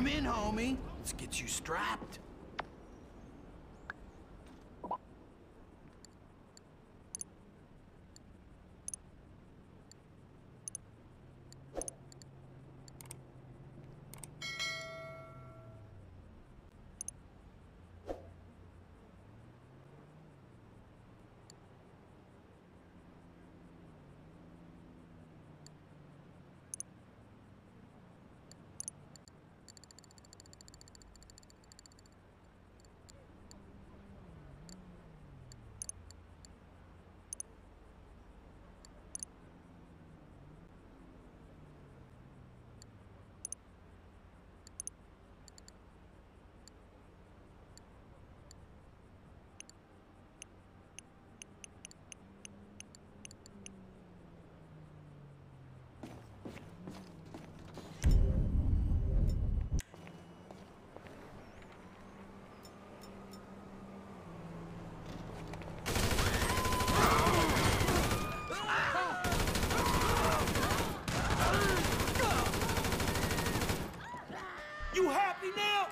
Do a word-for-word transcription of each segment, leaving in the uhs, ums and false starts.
Come in, homie. Let's get you strapped. You happy now?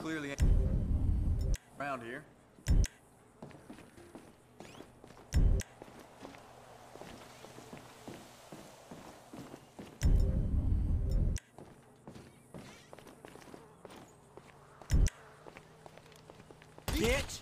Clearly around here. Bitch!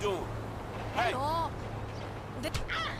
do? Hey! No. The...